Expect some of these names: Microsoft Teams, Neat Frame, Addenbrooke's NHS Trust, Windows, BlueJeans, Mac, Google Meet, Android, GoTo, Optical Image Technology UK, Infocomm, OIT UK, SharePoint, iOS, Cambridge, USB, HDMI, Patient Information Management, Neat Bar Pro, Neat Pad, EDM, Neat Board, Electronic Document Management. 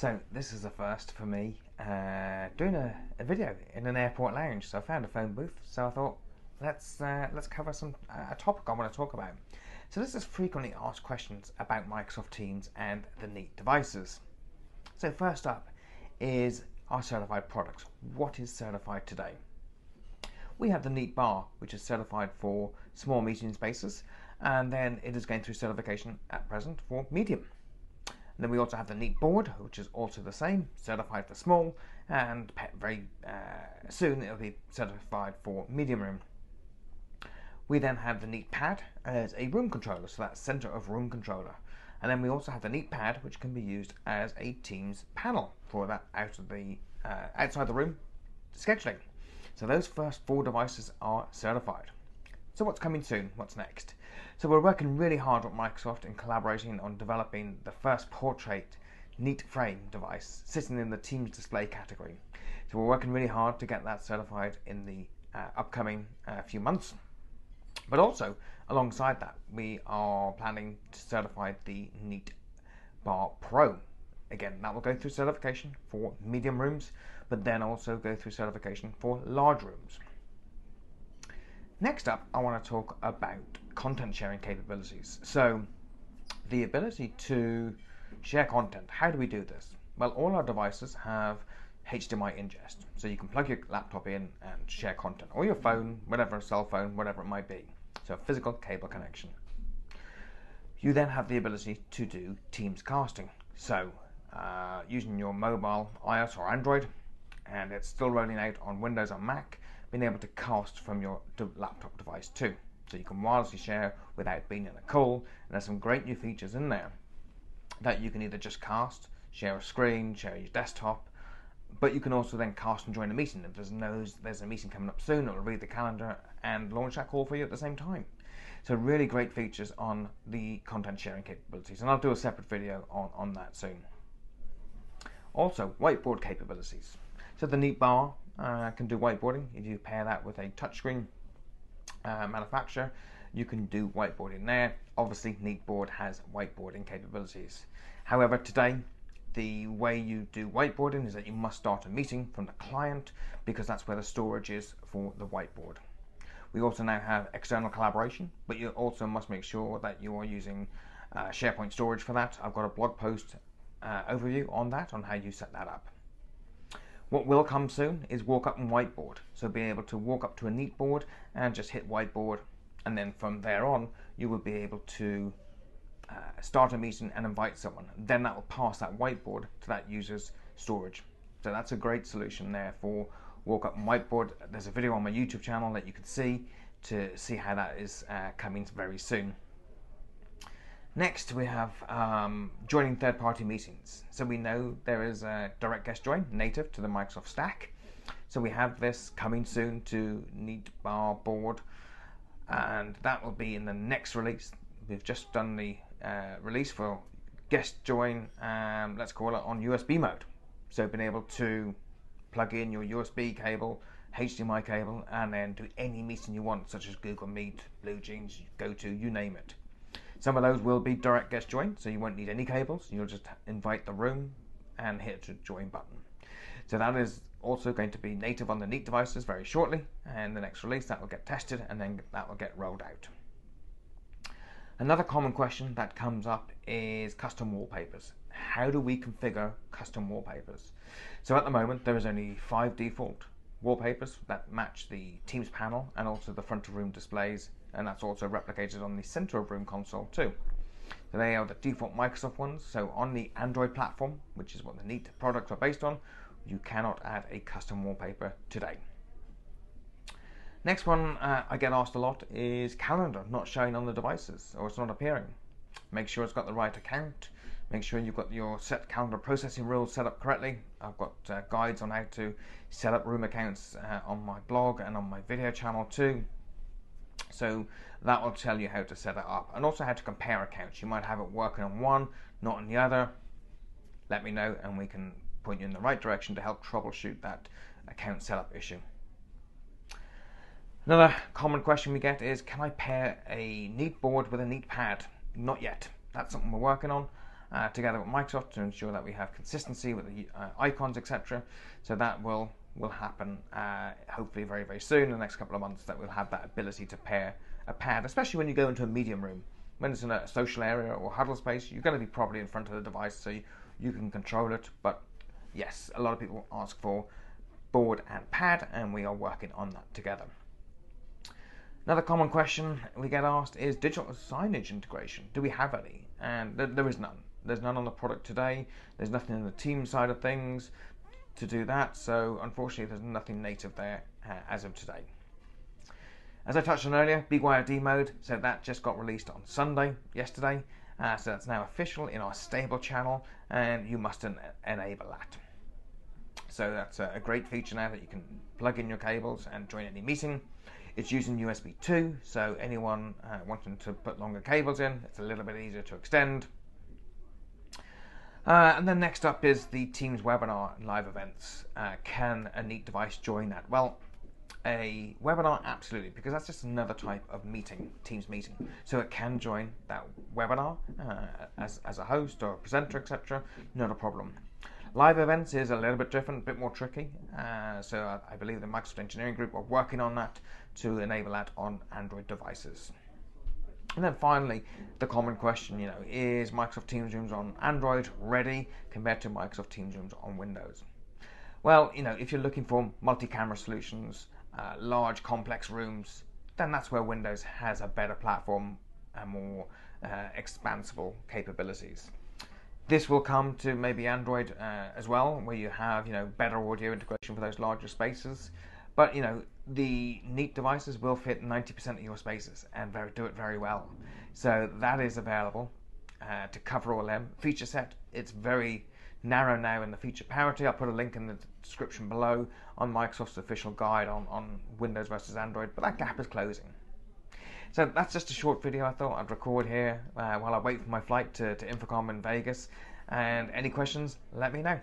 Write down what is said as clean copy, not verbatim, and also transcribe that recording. So this is the first for me, doing a video in an airport lounge. So I found a phone booth, so I thought let's cover a topic I want to talk about. So this is frequently asked questions about Microsoft Teams and the Neat devices. So first up is our certified products. What is certified today? We have the Neat Bar, which is certified for small meeting spaces, and then it is going through certification at present for medium. And then we also have the Neat Board, which is also the same, certified for small, and very soon it will be certified for medium room. We then have the Neat Pad as a room controller, so that's center of room controller. And then we also have the Neat Pad, which can be used as a Teams panel for that outside the room scheduling. So those first four devices are certified. So what's coming soon? What's next? So we're working really hard with Microsoft and collaborating on developing the first portrait Neat Frame device sitting in the Teams display category. So we're working really hard to get that certified in the upcoming few months. But also, alongside that, we are planning to certify the Neat Bar Pro. Again, that will go through certification for medium rooms, but then also go through certification for large rooms. Next up, I want to talk about content sharing capabilities. So the ability to share content, how do we do this? Well, all our devices have HDMI ingest, so you can plug your laptop in and share content, or your phone, whatever, cell phone, whatever it might be. So a physical cable connection. You then have the ability to do Teams casting. So using your mobile, iOS or Android, and it's still rolling out on Windows and Mac, being able to cast from your laptop device too. So you can wirelessly share without being in a call, and there's some great new features in there that you can either just cast, share a screen, share your desktop, but you can also then cast and join a meeting. If there's a meeting coming up soon, it'll read the calendar and launch that call for you at the same time. So really great features on the content sharing capabilities, and I'll do a separate video on that soon. Also, whiteboard capabilities. So the Neat Bar can do whiteboarding. If you pair that with a touchscreen manufacturer, you can do whiteboarding there. Obviously, Neat Board has whiteboarding capabilities. However, today, the way you do whiteboarding is that you must start a meeting from the client, because that's where the storage is for the whiteboard. We also now have external collaboration, but you also must make sure that you are using SharePoint storage for that. I've got a blog post overview on that, on how you set that up. What will come soon is walk up and whiteboard. So being able to walk up to a Neat Board and just hit whiteboard, and then from there on, you will be able to start a meeting and invite someone. Then that will pass that whiteboard to that user's storage. So that's a great solution there for walk up and whiteboard. There's a video on my YouTube channel that you can see to see how that is coming very soon. Next we have joining third-party meetings. So we know there is a direct guest join native to the Microsoft stack. So we have this coming soon to Neat Bar Board, and that will be in the next release. We've just done the release for guest join, let's call it on USB mode. So being able to plug in your USB cable, HDMI cable, and then do any meeting you want, such as Google Meet, BlueJeans, GoTo, you name it. Some of those will be direct guest join, so you won't need any cables. You'll just invite the room and hit the join button. So that is also going to be native on the Neat devices very shortly, and the next release that will get tested, and then that will get rolled out. Another common question that comes up is custom wallpapers. How do we configure custom wallpapers? So at the moment there is only 5 default wallpapers that match the Teams panel and also the front of room displays, and that's also replicated on the center of room console too. So they are the default Microsoft ones. So on the Android platform, which is what the Neat products are based on, you cannot add a custom wallpaper today. Next one I get asked a lot is calendar not showing on the devices, or it's not appearing. Make sure it's got the right account. Make sure you've got your set calendar processing rules set up correctly. I've got guides on how to set up room accounts on my blog and on my video channel too. So that will tell you how to set it up, and also how to compare accounts. You might have it working on one, not on the other. Let me know and we can point you in the right direction to help troubleshoot that account setup issue. Another common question we get is, can I pair a Neat Board with a Neat Pad? Not yet. That's something we're working on. together with Microsoft to ensure that we have consistency with the icons, etc. So that will happen hopefully very, very soon, in the next couple of months, that we'll have that ability to pair a pad, especially when you go into a medium room. When it's in a social area or huddle space, you're going to be probably in front of the device, so you can control it. But yes, a lot of people ask for board and pad, and we are working on that together. Another common question we get asked is digital signage integration. Do we have any? And there is none. There's none on the product today. There's nothing in the team side of things to do that. So unfortunately, there's nothing native there as of today. As I touched on earlier, BYOD mode, so that just got released on Sunday, yesterday. So that's now official in our stable channel, and you must enable that. So that's a great feature now that you can plug in your cables and join any meeting. It's using USB 2, so anyone wanting to put longer cables in, it's a little bit easier to extend. And then next up is the Teams webinar live events. Can a Neat device join that? Well, a webinar, absolutely, because that's just another type of meeting, Teams meeting. So it can join that webinar as a host or a presenter, etc. Not a problem. Live events is a little bit different, a bit more tricky. So I believe the Microsoft Engineering Group are working on that to enable that on Android devices. And then finally, the common question, is Microsoft Teams Rooms on Android ready compared to Microsoft Teams Rooms on Windows? Well, if you're looking for multi-camera solutions, large complex rooms, then that's where Windows has a better platform and more expansible capabilities. This will come to maybe Android as well, where you have better audio integration for those larger spaces. But the Neat devices will fit 90% of your spaces and do it very well. So that is available to cover all them. Feature set, it's very narrow now in the feature parity. I'll put a link in the description below on Microsoft's official guide on Windows versus Android, but that gap is closing. So that's just a short video I thought I'd record here while I wait for my flight to Infocomm in Vegas. And any questions, let me know.